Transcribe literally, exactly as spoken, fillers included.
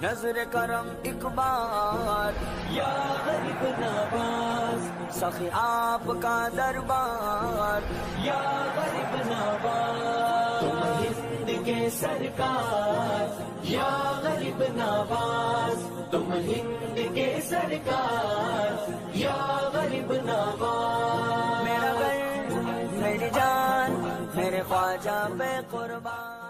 नजर करम इकबाल या गरीब नवाज़, सखी आपका दरबार या गरीब नवाज़, तुम हिंद के सरकार या गरीब नवाज़, तुम हिंद के सरकार या गरीब नवाज़। मेरा घर मेरी जान मेरे ख्वाजा पे कुर्बान।